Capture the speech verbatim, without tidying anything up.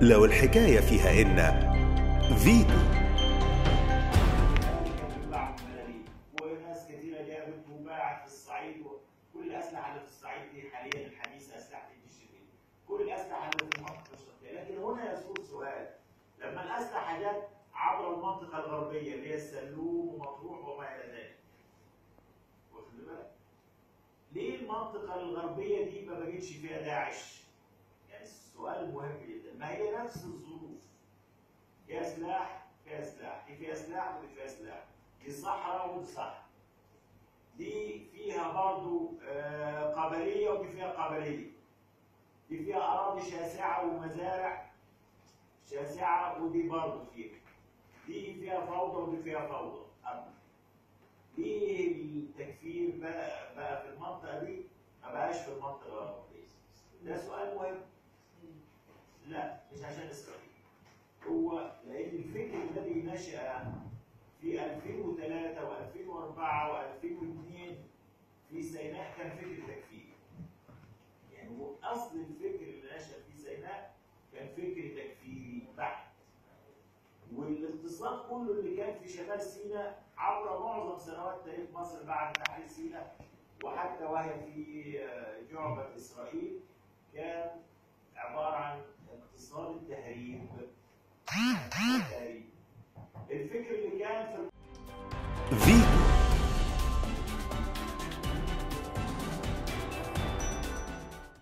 لو الحكاية فيها إن فيتو باعت ملاليم وناس كثيرة جابت وباعت في الصعيد، وكل الأسلحة اللي في الصعيد دي حاليا الحديثة أسلحة الجيش الشرعي، كل الأسلحة اللي في المنطقة الشرقية. لكن هنا يسود سؤال، لما الأسلحة جت عبر المنطقة الغربية اللي هي السلوم ومطروح وما إلى ذلك، واخد بالك؟ ليه المنطقة الغربية دي ما بقتش فيها داعش؟ يعني السؤال مهم جدا. ما هي نفس الظروف، فيها سلاح فيها سلاح، دي فيها سلاح ودي فيها سلاح، دي صحراء ودي صحراء، دي فيها برضه قبلية ودي فيها قبلية، دي فيها أراضي شاسعة ومزارع شاسعة ودي برضه فيها، دي فيها فوضى ودي فيها فوضى. ليه التكفير بقى, بقى في المنطقة دي ما بقاش في المنطقة الغربية؟ ده سؤال مهم. لا مش عشان إسرائيل، هو لأن الفكر الذي نشأ في ألفين وثلاثة وألفين وأربعة وألفين واثنين في سيناء كان فكر تكفير. يعني هو أصل الفكر اللي نشأ في سيناء كان فكر تكفيري بحت، والاقتصاد كله اللي كان في شمال سيناء عبر معظم سنوات تاريخ مصر بعد تحرير سيناء وحتى وهي في جعبة إسرائيل كان عبارة عن اقتصاد التهريب.